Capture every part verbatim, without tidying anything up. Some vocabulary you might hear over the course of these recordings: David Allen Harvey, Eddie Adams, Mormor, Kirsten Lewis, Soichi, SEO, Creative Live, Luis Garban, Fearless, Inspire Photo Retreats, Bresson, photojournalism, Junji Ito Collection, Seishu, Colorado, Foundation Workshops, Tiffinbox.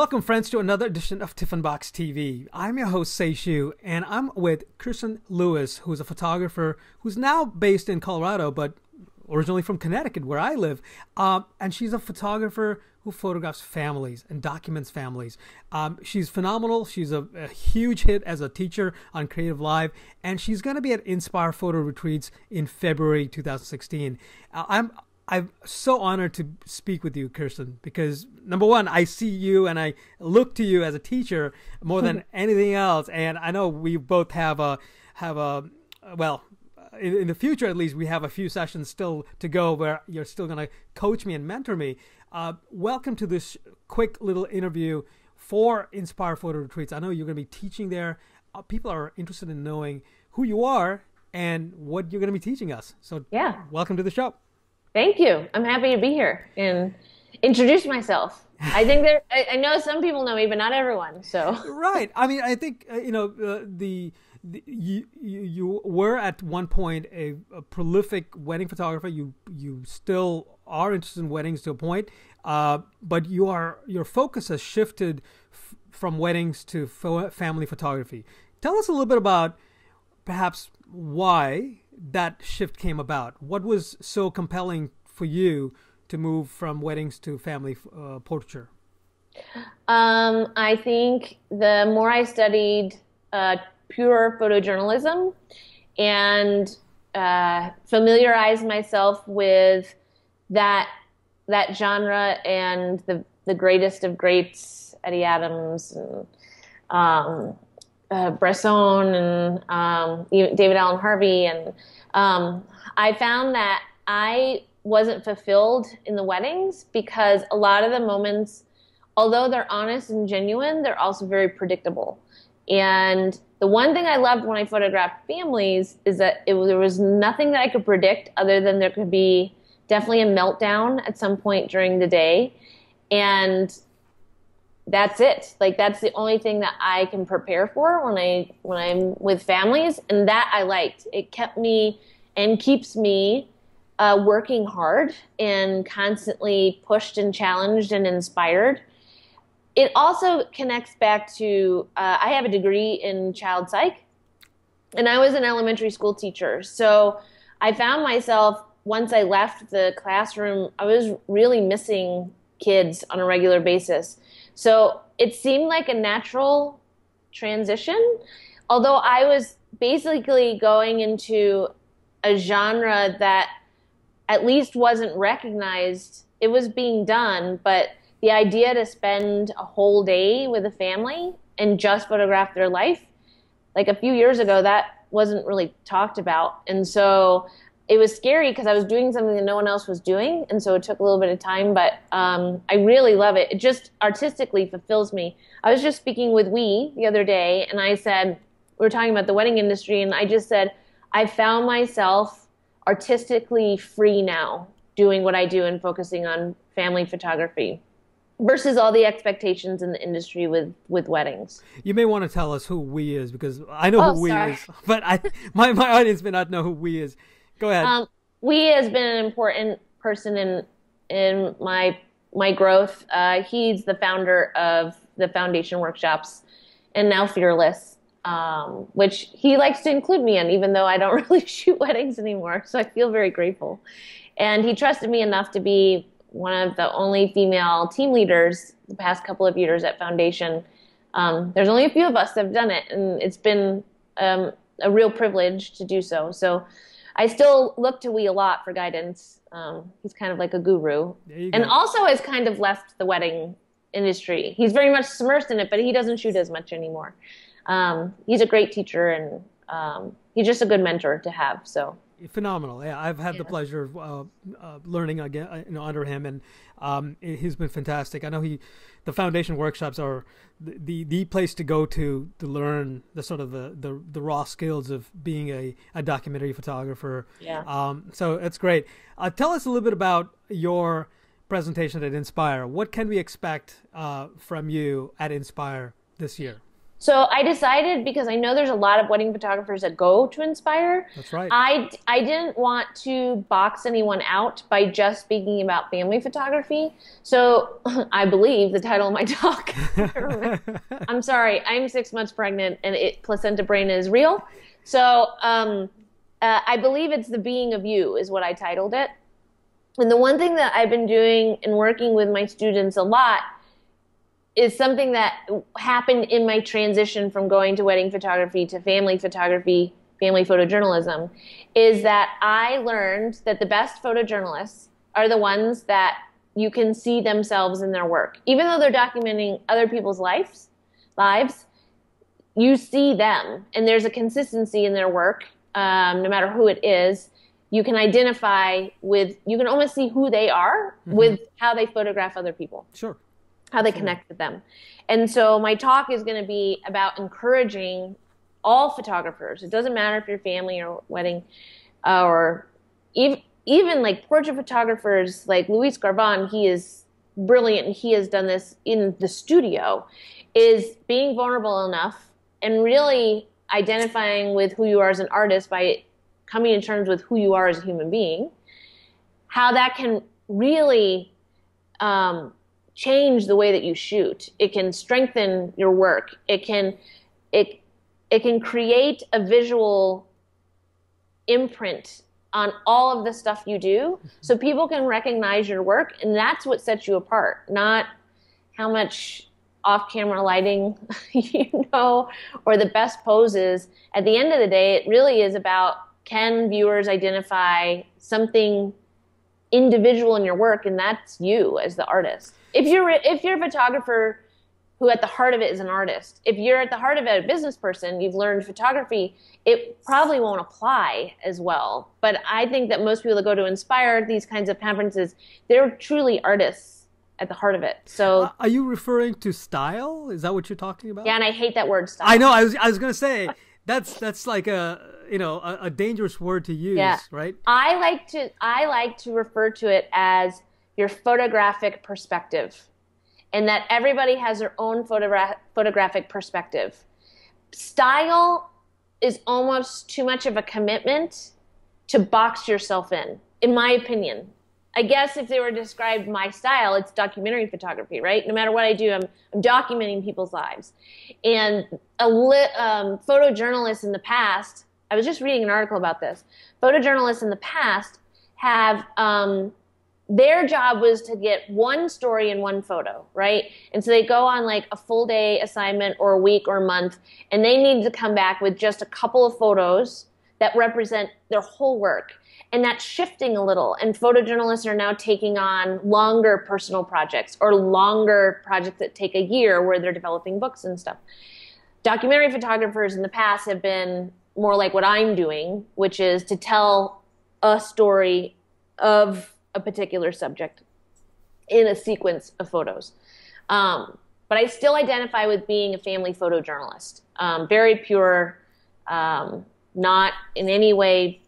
Welcome, friends, to another edition of Tiffinbox T V. I'm your host, Seishu, and I'm with Kirsten Lewis, who's a photographer who's now based in Colorado, but originally from Connecticut, where I live. Um, and she's a photographer who photographs families and documents families. Um, she's phenomenal. She's a, a huge hit as a teacher on Creative Live, and she's going to be at Inspire Photo Retreats in February two thousand sixteen. Uh, I'm... I'm so honored to speak with you, Kirsten, because number one, I see you and I look to you as a teacher more than anything else. And I know we both have a, have a, well, in, in the future, at least, we have a few sessions still to go where you're still going to coach me and mentor me. Uh, welcome to this quick little interview for Inspire Photo Retreats. I know you're going to be teaching there. Uh, people are interested in knowing who you are and what you're going to be teaching us. So yeah, welcome to the show. Thank you. I'm happy to be here and introduce myself. I think there, I, I know some people know me, but not everyone. So right. I mean, I think uh, you know uh, the, the you, you you were at one point a, a prolific wedding photographer. You you still are interested in weddings to a point, uh, but you are your focus has shifted f from weddings to fo family photography. Tell us a little bit about perhaps why that shift came about. What was so compelling for you to move from weddings to family uh, portraiture? Um, I think the more I studied uh, pure photojournalism and uh, familiarized myself with that that genre and the the greatest of greats, Eddie Adams and um, uh, Bresson and um, David Allen Harvey, and Um, I found that I wasn't fulfilled in the weddings because a lot of the moments, although they're honest and genuine, they're also very predictable. And the one thing I loved when I photographed families is that it, there was nothing that I could predict other than there could be definitely a meltdown at some point during the day. And that's it. Like, that's the only thing that I can prepare for when I when I'm with families, and that I liked. It kept me and keeps me uh, working hard and constantly pushed and challenged and inspired. It also connects back to uh, I have a degree in child psych, and I was an elementary school teacher, so I found myself once I left the classroom, I was really missing kids on a regular basis. So it seemed like a natural transition, although I was basically going into a genre that at least wasn't recognized. It was being done, but the idea to spend a whole day with a family and just photograph their life, like a few years ago, that wasn't really talked about. And so it was scary because I was doing something that no one else was doing, and so it took a little bit of time, but um, I really love it. It just artistically fulfills me. I was just speaking with We the other day, and I said, we were talking about the wedding industry, and I just said, I found myself artistically free now doing what I do and focusing on family photography versus all the expectations in the industry with, with weddings. You may want to tell us who We is, because I know oh, who We sorry. is, but I, my, my audience may not know who We is. Go ahead. Um, We has been an important person in in my my growth. Uh, he's the founder of the Foundation Workshops, and now Fearless, um, which he likes to include me in, even though I don't really shoot weddings anymore. So I feel very grateful. And he trusted me enough to be one of the only female team leaders the past couple of years at Foundation. Um, there's only a few of us that have done it, and it's been um, a real privilege to do so. So I still look to We a lot for guidance. Um, he's kind of like a guru, and also has kind of left the wedding industry. He's very much submersed in it, but he doesn't shoot as much anymore. Um, he's a great teacher, and um, he's just a good mentor to have. So phenomenal. Yeah, I've had yeah. the pleasure of uh, uh, learning again uh, you know, under him, and um, he's been fantastic. I know he, the Foundation Workshops are the, the the place to go to to learn the sort of the the, the raw skills of being a, a documentary photographer. Yeah. Um. So it's great. Uh, tell us a little bit about your presentation at Inspire. What can we expect uh, from you at Inspire this year? So I decided, because I know there's a lot of wedding photographers that go to Inspire. That's right. I, I didn't want to box anyone out by just speaking about family photography. So I believe the title of my talk. I'm sorry. I'm six months pregnant, and it, placenta brain is real. So um, uh, I believe it's the being of you is what I titled it. And the one thing that I've been doing and working with my students a lot is something that happened in my transition from going to wedding photography to family photography, family photojournalism, is that I learned that the best photojournalists are the ones that you can see themselves in their work. Even though they're documenting other people's lives, lives, you see them, and there's a consistency in their work, um, no matter who it is. You can identify with, you can almost see who they are mm-hmm. with how they photograph other people. Sure. How they connect with them. And so my talk is going to be about encouraging all photographers. It doesn't matter if you're family or wedding, uh, or even, even like portrait photographers like Luis Garban, he is brilliant. He has done this in the studio, is being vulnerable enough and really identifying with who you are as an artist by coming to terms with who you are as a human being, how that can really um, change the way that you shoot. It can strengthen your work. It can, it, it can create a visual imprint on all of the stuff you do, so people can recognize your work, and that's what sets you apart, not how much off-camera lighting you know or the best poses. At the end of the day, it really is about, can viewers identify something individual in your work, and that's you as the artist. If you're if you're a photographer who at the heart of it is an artist, if you're at the heart of it a business person, you've learned photography, it probably won't apply as well. But I think that most people that go to Inspire, these kinds of conferences, they're truly artists at the heart of it. So uh, are you referring to style? Is that what you're talking about? Yeah, and I hate that word, style. I know. I was I was going to say that's that's like a you know a, a dangerous word to use, yeah. right? I like to I like to refer to it as your photographic perspective, and that everybody has their own photogra photographic perspective. Style is almost too much of a commitment to box yourself in, in my opinion. I guess if they were to describe my style, it's documentary photography, right? No matter what I do, I'm, I'm documenting people's lives. And a li um, photojournalists in the past, I was just reading an article about this, photojournalists in the past have... Um, their job was to get one story in one photo, right? And so they go on like a full day assignment or a week or a month, and they need to come back with just a couple of photos that represent their whole work. And that's shifting a little. And photojournalists are now taking on longer personal projects or longer projects that take a year where they're developing books and stuff. Documentary photographers in the past have been more like what I'm doing, which is to tell a story of a particular subject in a sequence of photos. Um, but I still identify with being a family photojournalist. Um, very pure, um, not in any way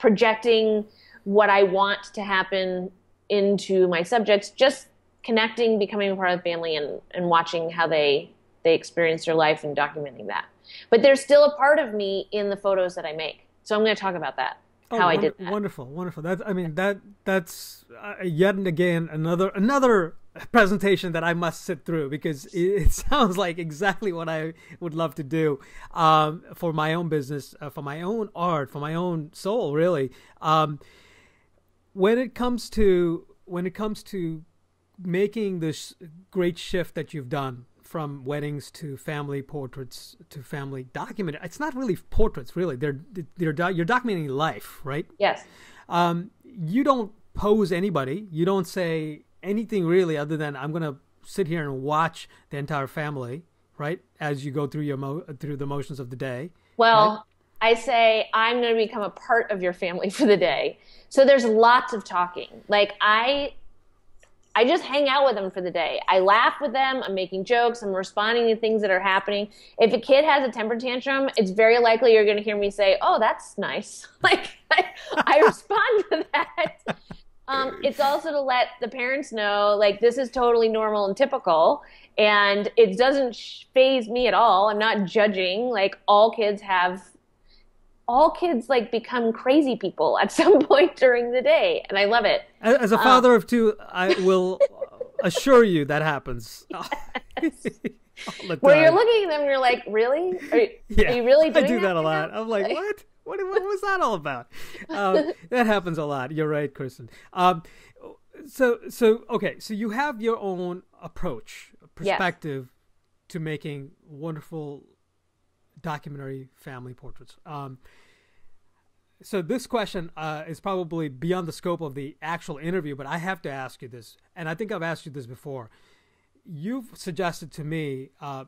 projecting what I want to happen into my subjects, just connecting, becoming a part of the family, and, and watching how they, they experience their life and documenting that. But there's still a part of me in the photos that I make. So I'm going to talk about that. Oh, how I did that. Wonderful, wonderful. That's, I mean, that that's uh, yet and again another another presentation that I must sit through, because it, it sounds like exactly what I would love to do um, for my own business, uh, for my own art, for my own soul, really. Um, when it comes to when it comes to making this great shift that you've done from weddings to family portraits to family document. It's not really portraits, really. They're, they're do you're documenting life, right? Yes. Um, you don't pose anybody. You don't say anything really other than I'm going to sit here and watch the entire family, right, as you go through, your mo through the motions of the day. Well, right? I say I'm going to become a part of your family for the day. So there's lots of talking. Like I... I just hang out with them for the day. I laugh with them. I'm making jokes. I'm responding to things that are happening. If a kid has a temper tantrum, it's very likely you're going to hear me say, oh, that's nice. Like, I, I respond to that. Um, it's also to let the parents know, like, this is totally normal and typical, and it doesn't phase me at all. I'm not judging. Like, all kids have, all kids, like, become crazy people at some point during the day, and I love it. As a father um, of two, I will assure you that happens. Yes. Where you're looking at them, you're like, really? Are you, yeah, are you really doing that? I do that, that a lot. Now? I'm like, what? What, what was that all about? Um, that happens a lot. You're right, Kirsten. Um, so, so okay, so you have your own approach, perspective, yes, to making wonderful documentary family portraits. Um, so this question uh, is probably beyond the scope of the actual interview, but I have to ask you this, and I think I've asked you this before. You've suggested to me uh,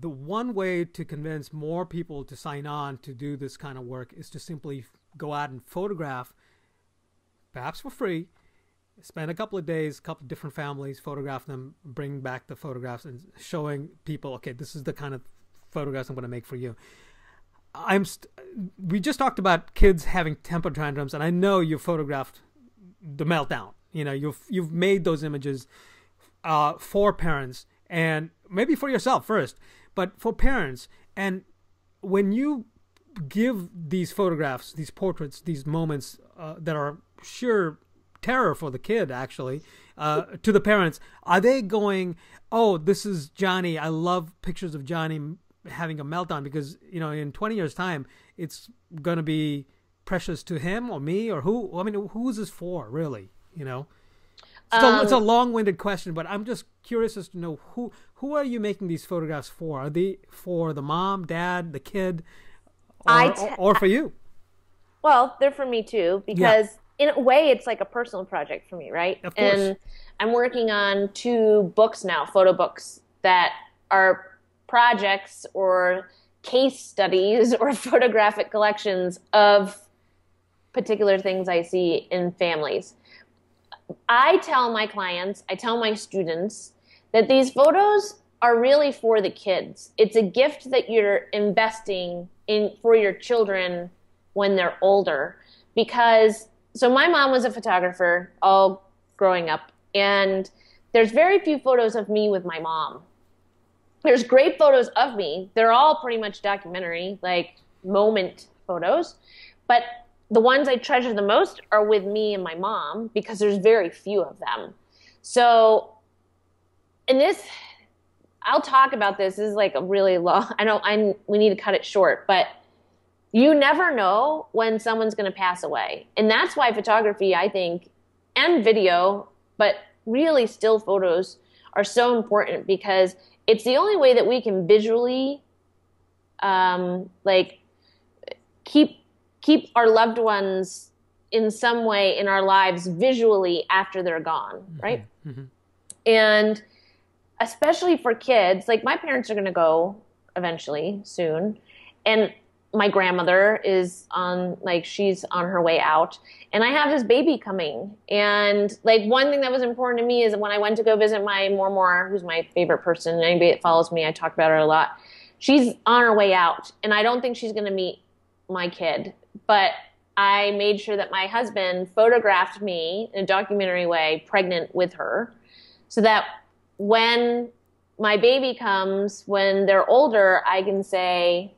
the one way to convince more people to sign on to do this kind of work is to simply go out and photograph, perhaps for free, spend a couple of days, a couple of different families, photograph them, bring back the photographs, and showing people, okay, this is the kind of photographs I'm going to make for you. I'm st we just talked about kids having temper tantrums, and I know you photographed the meltdown. You know, you've, you've made those images uh, for parents, and maybe for yourself first, but for parents. And when you give these photographs, these portraits, these moments uh, that are sheer terror for the kid, actually, uh, to the parents, are they going, oh, this is Johnny. I love pictures of Johnny having a meltdown because, you know, in twenty years time, it's going to be precious to him or me or who? I mean, who is this for, really, you know? So um, it's a long-winded question, but I'm just curious as to know who who are you making these photographs for? Are they for the mom, dad, the kid, or, I or, or for you? Well, they're for me too, because yeah, in a way it's like a personal project for me, right? Of course. And I'm working on two books now, photo books, that are projects or case studies or photographic collections of particular things I see in families. I tell my clients, I tell my students that these photos are really for the kids. It's a gift that you're investing in for your children when they're older. Because, so my mom was a photographer all growing up, and there's very few photos of me with my mom. There's great photos of me. They're all pretty much documentary, like moment photos. But the ones I treasure the most are with me and my mom because there's very few of them. So, and this, I'll talk about this. This is like a really long, I don't, I, we need to cut it short, but you never know when someone's going to pass away. And that's why photography, I think, and video, but really still photos are so important because it's the only way that we can visually, um, like, keep, keep our loved ones in some way in our lives visually after they're gone, right? Mm-hmm. And especially for kids, like my parents are going to go eventually soon. And my grandmother is on, like, she's on her way out. And I have this baby coming. And, like, one thing that was important to me is when I went to go visit my Mormor, who's my favorite person, anybody that follows me, I talk about her a lot. She's on her way out. And I don't think she's going to meet my kid. But I made sure that my husband photographed me in a documentary way, pregnant with her, so that when my baby comes, when they're older, I can say,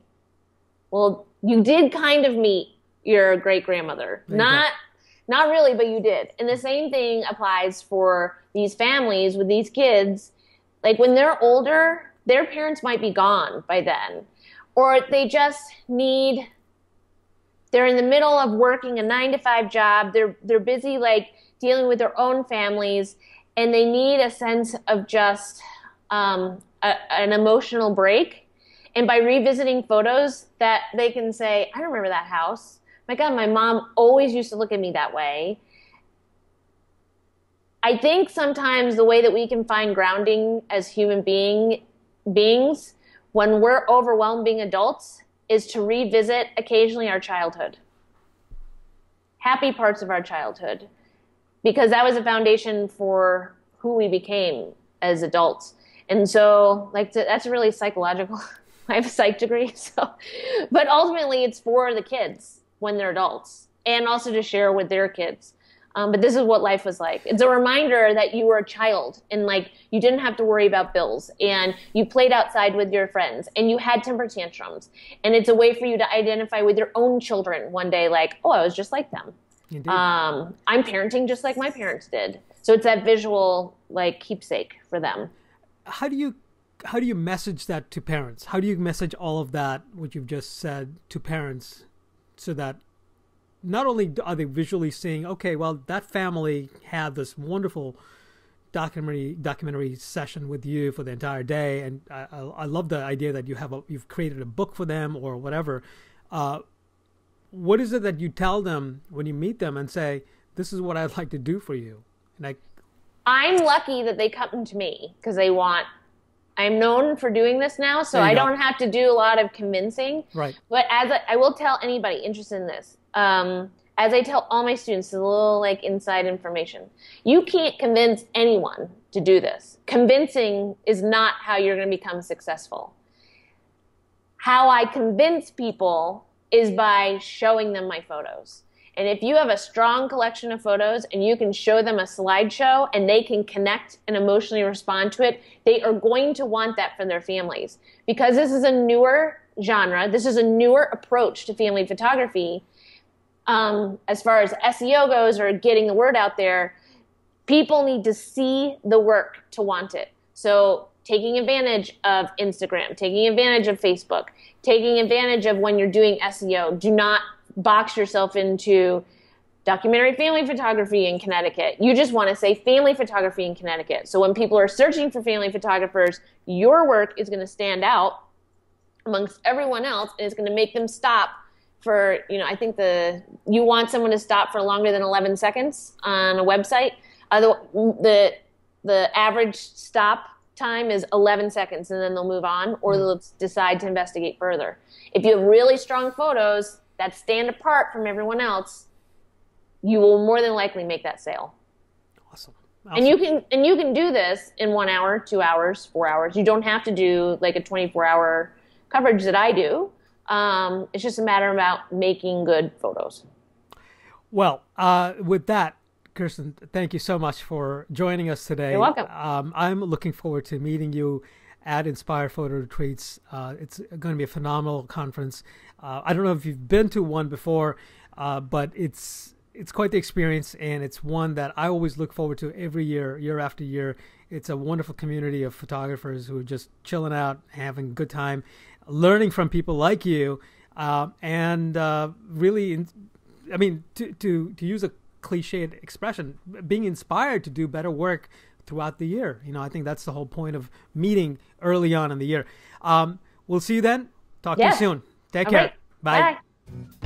well, you did kind of meet your great-grandmother. Not, not really, but you did. And the same thing applies for these families with these kids. Like when they're older, their parents might be gone by then, or they just need... They're in the middle of working a nine to five job. They're, they're busy like dealing with their own families, and they need a sense of just um, a, an emotional break. And by revisiting photos that they can say, I remember that house. My God, my mom always used to look at me that way. I think sometimes the way that we can find grounding as human being beings when we're overwhelmed being adults is to revisit occasionally our childhood, happy parts of our childhood, because that was a foundation for who we became as adults. And so, like, to, that's really psychological. I have a psych degree, so. But ultimately, it's for the kids when they're adults, and also to share with their kids. Um, but this is what life was like. It's a reminder that you were a child and like you didn't have to worry about bills and you played outside with your friends and you had temper tantrums. And it's a way for you to identify with your own children one day, like, oh, I was just like them. Um, I'm parenting just like my parents did. So it's that visual like keepsake for them. How do you how do you message that to parents? How do you message all of that, what you've just said, to parents so that not only are they visually seeing, okay, well, that family had this wonderful documentary documentary session with you for the entire day, and I, I, I love the idea that you have a, you've created a book for them or whatever. Uh, what is it that you tell them when you meet them and say, this is what I'd like to do for you? And I, I'm lucky that they come to me because they want. I'm known for doing this now, so I don't have to do a lot of convincing. Right. But as I, I will tell anybody interested in this, um, as I tell all my students, a little like inside information. You can't convince anyone to do this. Convincing is not how you're going to become successful. How I convince people is by showing them my photos. And if you have a strong collection of photos and you can show them a slideshow and they can connect and emotionally respond to it, they are going to want that from their families. Because this is a newer genre, this is a newer approach to family photography. Um, as far as S E O goes or getting the word out there, people need to see the work to want it. So taking advantage of Instagram, taking advantage of Facebook, taking advantage of when you're doing S E O, do not box yourself into documentary family photography in Connecticut. You just want to say family photography in Connecticut. So when people are searching for family photographers, your work is going to stand out amongst everyone else, and it's going to make them stop for, you know, I think the you want someone to stop for longer than eleven seconds on a website. Uh, the, the, the average stop time is eleven seconds, and then they'll move on or they'll decide to investigate further. If you have really strong photos that stand apart from everyone else, you will more than likely make that sale. Awesome. awesome. And you can and you can do this in one hour, two hours, four hours. You don't have to do like a twenty-four hour coverage that I do. Um, it's just a matter about making good photos. Well, uh, with that, Kirsten, thank you so much for joining us today. You're welcome. Um, I'm looking forward to meeting you at Inspire Photo Retreats. Uh, it's going to be a phenomenal conference. Uh, I don't know if you've been to one before, uh, but it's it's quite the experience, and it's one that I always look forward to every year, year after year. It's a wonderful community of photographers who are just chilling out, having a good time, learning from people like you, uh, and uh, really, I mean, to, to, to use a cliched expression, being inspired to do better work throughout the year. You know, I think that's the whole point of meeting early on in the year. Um, we'll see you then. Talk yeah. to you soon. Take All care. Right. Bye. Bye.